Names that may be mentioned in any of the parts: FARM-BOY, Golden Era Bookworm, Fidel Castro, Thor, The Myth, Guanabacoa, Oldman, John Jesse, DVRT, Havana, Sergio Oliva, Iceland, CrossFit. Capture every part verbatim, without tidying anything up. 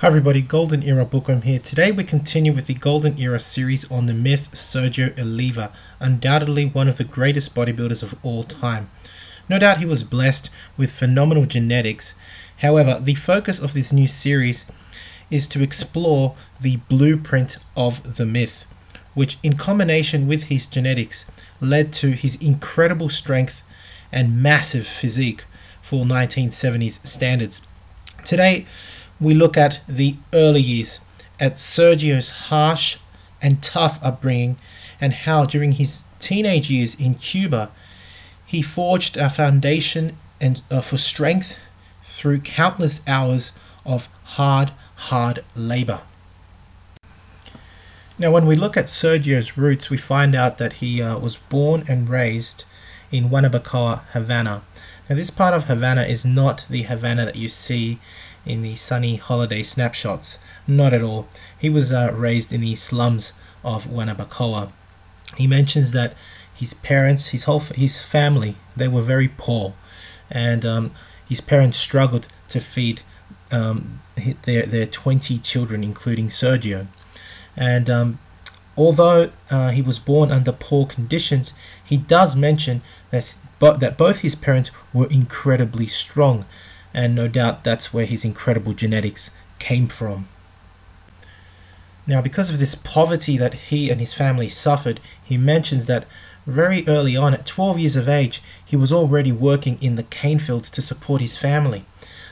Hi everybody, Golden Era Bookworm here. Today we continue with the Golden Era series on the myth Sergio Oliva, undoubtedly one of the greatest bodybuilders of all time. No doubt he was blessed with phenomenal genetics. However, the focus of this new series is to explore the blueprint of the myth, which in combination with his genetics led to his incredible strength and massive physique for nineteen seventies standards. Today, we look at the early years, at Sergio's harsh and tough upbringing, and how during his teenage years in Cuba, he forged a foundation and uh, for strength through countless hours of hard, hard labor. Now, when we look at Sergio's roots, we find out that he uh, was born and raised in Guanabacoa, Havana. Now, this part of Havana is not the Havana that you see in the sunny holiday snapshots. Not at all. He was uh, raised in the slums of Guanabacoa. He mentions that his parents, his whole his family, they were very poor, and um, his parents struggled to feed um, their, their twenty children, including Sergio. And um, although uh, he was born under poor conditions, he does mention that, but that both his parents were incredibly strong. And no doubt that's where his incredible genetics came from. Now, because of this poverty that he and his family suffered, he mentions that very early on, at twelve years of age, he was already working in the cane fields to support his family.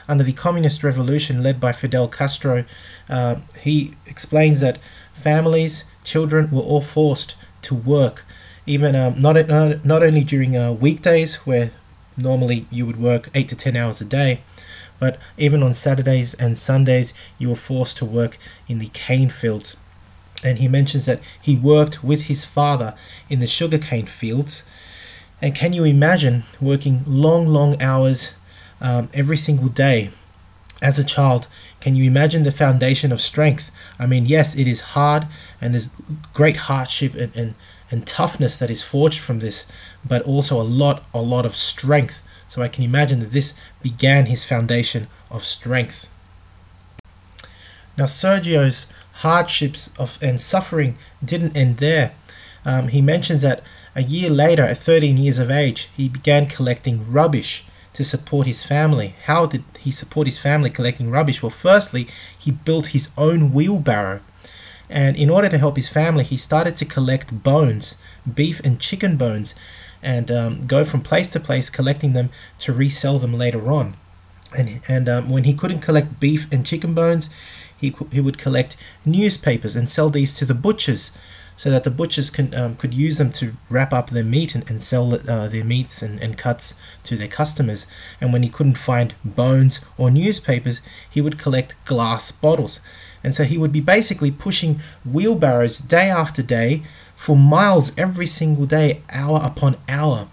Under the communist revolution led by Fidel Castro, uh, he explains that families, children were all forced to work, even um, not, uh, not only during uh, weekdays where normally you would work eight to ten hours a day, but even on Saturdays and Sundays you were forced to work in the cane fields. And he mentions that he worked with his father in the sugarcane fields, and can you imagine working long long hours um, every single day as a child? Can you imagine the foundation of strength? I mean, yes, it is hard and there's great hardship and, and and toughness that is forged from this, but also a lot a lot of strength. So I can imagine that this began his foundation of strength. Now, Sergio's hardships of and suffering didn't end there. Um, he mentions that a year later, at thirteen years of age, he began collecting rubbish to support his family. How did he support his family collecting rubbish? Well, firstly, he built his own wheelbarrow. And in order to help his family, he started to collect bones, beef and chicken bones, and um, go from place to place collecting them to resell them later on. And, and um, when he couldn't collect beef and chicken bones, he, he would collect newspapers and sell these to the butchers, so that the butchers can, um, could use them to wrap up their meat and, and sell uh, their meats and, and cuts to their customers. And when he couldn't find bones or newspapers, he would collect glass bottles. And so he would be basically pushing wheelbarrows day after day for miles every single day, hour upon hour.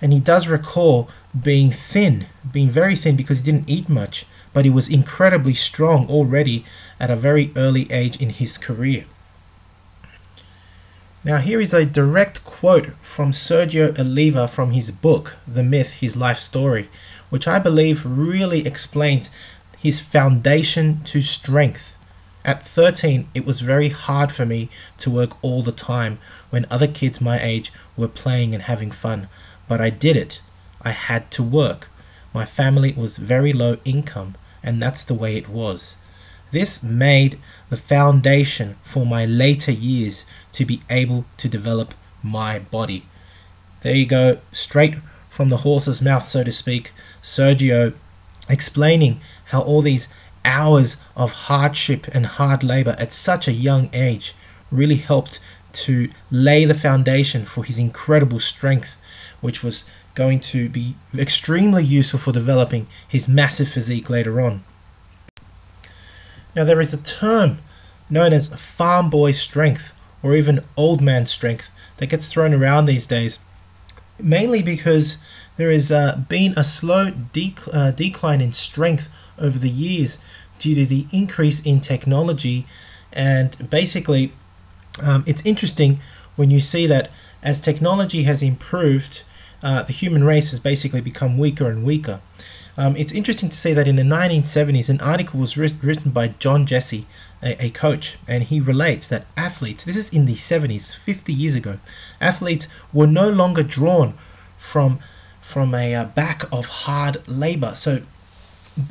And he does recall being thin, being very thin, because he didn't eat much, but he was incredibly strong already at a very early age in his career. Now, here is a direct quote from Sergio Oliva from his book, The Myth, His Life Story, which I believe really explains his foundation to strength. At thirteen, it was very hard for me to work all the time when other kids my age were playing and having fun. But I did it. I had to work. My family was very low income, and that's the way it was. This made the foundation for my later years to be able to develop my body. There you go, straight from the horse's mouth, so to speak. Sergio explaining how all these hours of hardship and hard labor at such a young age really helped to lay the foundation for his incredible strength, which was going to be extremely useful for developing his massive physique later on. Now, there is a term known as farm boy strength, or even old man strength, that gets thrown around these days, mainly because there has uh, been a slow dec uh, decline in strength over the years due to the increase in technology. And basically, um, it's interesting when you see that as technology has improved, uh, the human race has basically become weaker and weaker. Um, it's interesting to say that in the nineteen seventies, an article was written by John Jesse, a, a coach, and he relates that athletes, this is in the seventies, fifty years ago, athletes were no longer drawn from, from a uh, back of hard labor. So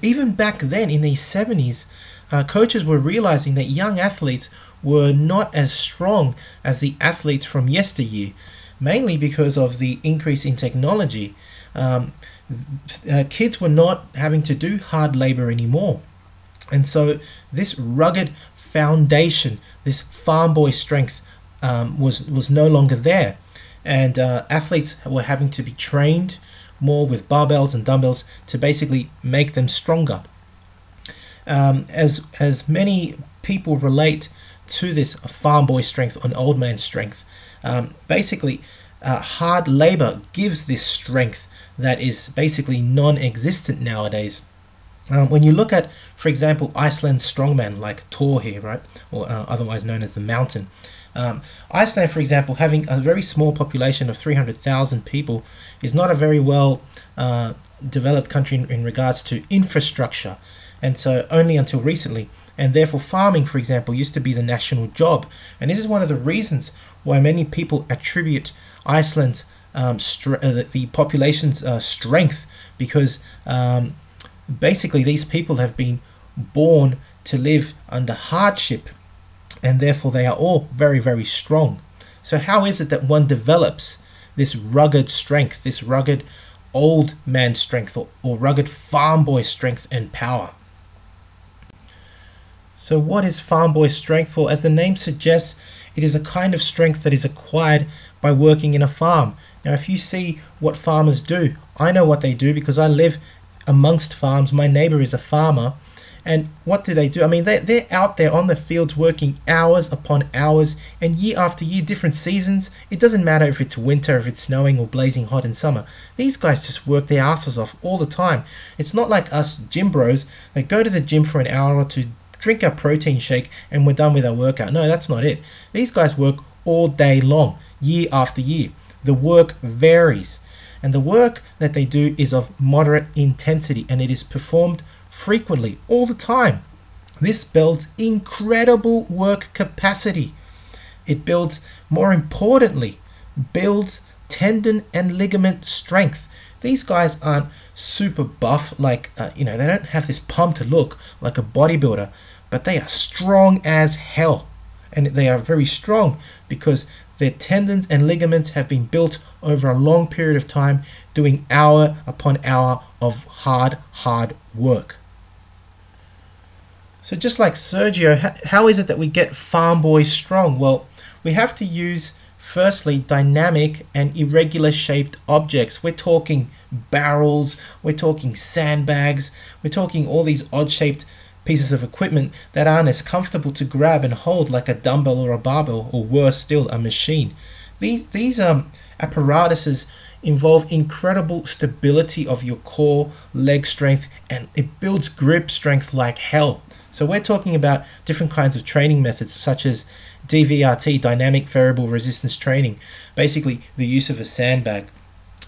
even back then in the seventies, uh, coaches were realizing that young athletes were not as strong as the athletes from yesteryear, mainly because of the increase in technology. Um, uh, kids were not having to do hard labor anymore. And so this rugged foundation, this farm boy strength, um, was, was no longer there. And uh, athletes were having to be trained more with barbells and dumbbells to basically make them stronger. Um, as, as many people relate to this farm boy strength or an old man strength, um, basically uh, hard labor gives this strength that is basically non-existent nowadays. Um, when you look at, for example, Iceland's strongman like Thor here, right, or uh, otherwise known as the Mountain. Um, Iceland, for example, having a very small population of three hundred thousand people, is not a very well uh, developed country in, in regards to infrastructure, and so only until recently, and therefore farming, for example, used to be the national job. And this is one of the reasons why many people attribute Iceland's um, uh, the population's uh, strength, because um, basically these people have been born to live under hardship, and therefore they are all very, very strong. So how is it that one develops this rugged strength, this rugged old man strength, or, or rugged farm boy strength and power? So what is farm boy strength? Well, as the name suggests, it is a kind of strength that is acquired by working in a farm. Now, if you see what farmers do, I know what they do because I live amongst farms. My neighbor is a farmer. And what do they do? I mean, they're, they're out there on the fields working hours upon hours, and year after year, different seasons. It doesn't matter if it's winter, if it's snowing or blazing hot in summer. These guys just work their asses off all the time. It's not like us gym bros that go to the gym for an hour or two, drink our protein shake, and we're done with our workout. No, that's not it. These guys work all day long, year after year. The work varies, and the work that they do is of moderate intensity, and it is performed frequently, all the time. This builds incredible work capacity. It builds, more importantly, builds tendon and ligament strength. These guys aren't super buff, like, uh, you know, they don't have this pumped look like a bodybuilder, but they are strong as hell. And they are very strong because their tendons and ligaments have been built over a long period of time, doing hour upon hour of hard, hard work. So just like Sergio, how is it that we get farm boy strong? Well, we have to use, firstly, dynamic and irregular shaped objects. We're talking barrels, we're talking sandbags, we're talking all these odd shaped pieces of equipment that aren't as comfortable to grab and hold like a dumbbell or a barbell, or worse still, a machine. These, these um, apparatuses involve incredible stability of your core, leg strength, and it builds grip strength like hell. So we're talking about different kinds of training methods such as D V R T, dynamic variable resistance training, basically the use of a sandbag.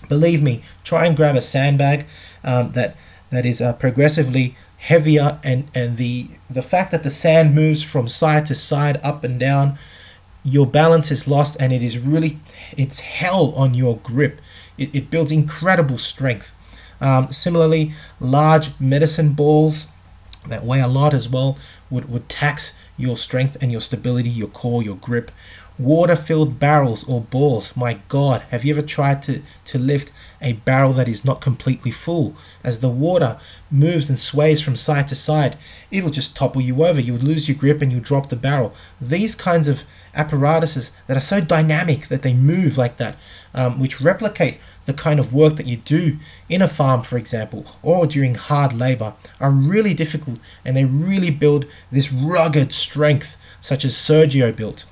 Believe me, try and grab a sandbag um, that, that is uh, progressively heavier, and, and the, the fact that the sand moves from side to side, up and down, your balance is lost, and it is really, it's hell on your grip. It, it builds incredible strength. Um, similarly, large medicine balls that weigh a lot as well would, would tax your strength and your stability, your core, your grip. Water-filled barrels or balls. My God, have you ever tried to, to lift a barrel that is not completely full? As the water moves and sways from side to side, it will just topple you over. You would lose your grip and you'll drop the barrel. These kinds of apparatuses that are so dynamic that they move like that, um, which replicate the kind of work that you do in a farm, for example, or during hard labor, are really difficult, and they really build this rugged strength such as Sergio built.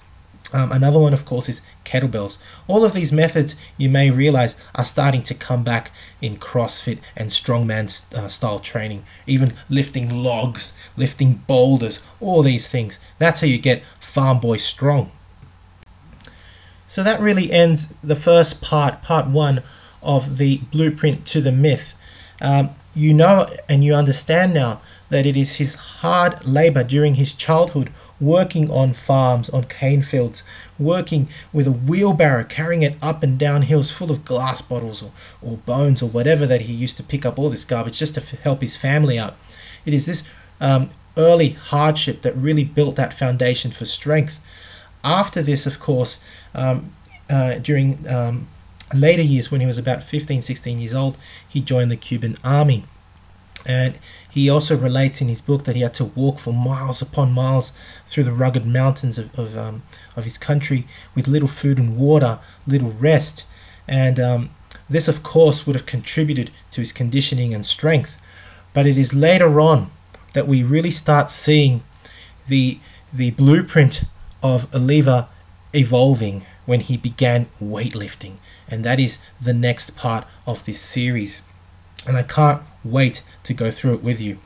Um, another one, of course, is kettlebells. All of these methods, you may realize, are starting to come back in CrossFit and strongman uh, style training. Even lifting logs, lifting boulders, all these things. That's how you get farm boy strong. So that really ends the first part, part one of the blueprint to the myth. Um, you know and you understand now that it is his hard labor during his childhood, working on farms, on cane fields, working with a wheelbarrow, carrying it up and down hills full of glass bottles or, or bones or whatever, that he used to pick up all this garbage just to help his family out. It is this um, early hardship that really built that foundation for strength. After this, of course, um, uh, during um, later years, when he was about fifteen, sixteen years old, he joined the Cuban army. And he also relates in his book that he had to walk for miles upon miles through the rugged mountains of, of, um, of his country with little food and water, little rest. And um, this, of course, would have contributed to his conditioning and strength. But it is later on that we really start seeing the, the blueprint of Oliva evolving when he began weightlifting. And that is the next part of this series. And I can't wait to go through it with you.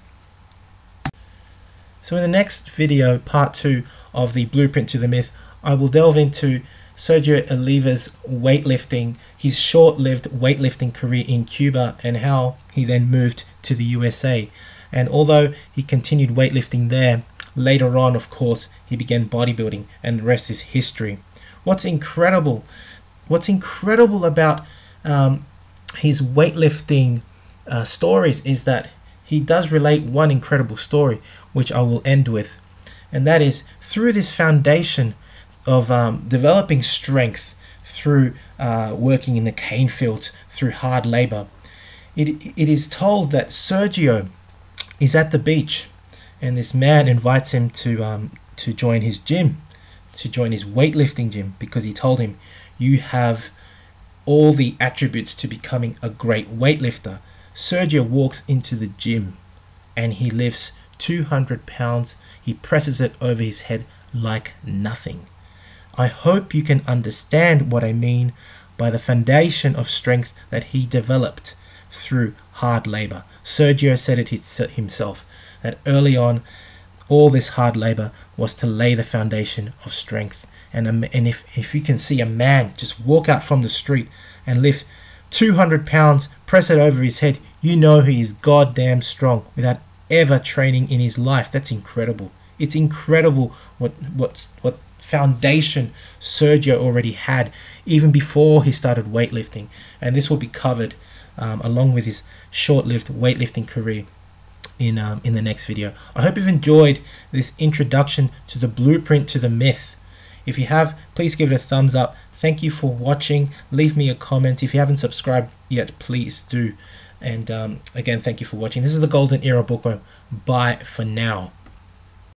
So in the next video, part two of the Blueprint to the Myth, I will delve into Sergio Oliva's weightlifting, his short-lived weightlifting career in Cuba, and how he then moved to the U S A. And although he continued weightlifting there, later on, of course, he began bodybuilding, and the rest is history. What's incredible, what's incredible about um, his weightlifting Uh, stories is that he does relate one incredible story, which I will end with, and that is through this foundation of um, developing strength through uh, working in the cane fields, through hard labor. It, it is told that Sergio is at the beach, and this man invites him to um, to join his gym, to join his weightlifting gym, because he told him, "You have all the attributes to becoming a great weightlifter." Sergio walks into the gym and he lifts two hundred pounds. He presses it over his head like nothing. I hope you can understand what I mean by the foundation of strength that he developed through hard labor. Sergio said it himself, that early on, all this hard labor was to lay the foundation of strength. And, and if, if you can see a man just walk out from the street and lift two hundred pounds, press it over his head, you know he is goddamn strong without ever training in his life. That's incredible. It's incredible what what what foundation Sergio already had even before he started weightlifting, and this will be covered um, along with his short-lived weightlifting career in um, in the next video. I hope you've enjoyed this introduction to the Blueprint to the Myth. If you have, please give it a thumbs up. Thank you for watching. Leave me a comment. If you haven't subscribed yet, please do. And um, again, thank you for watching. This is the Golden Era Bookworm. Bye for now.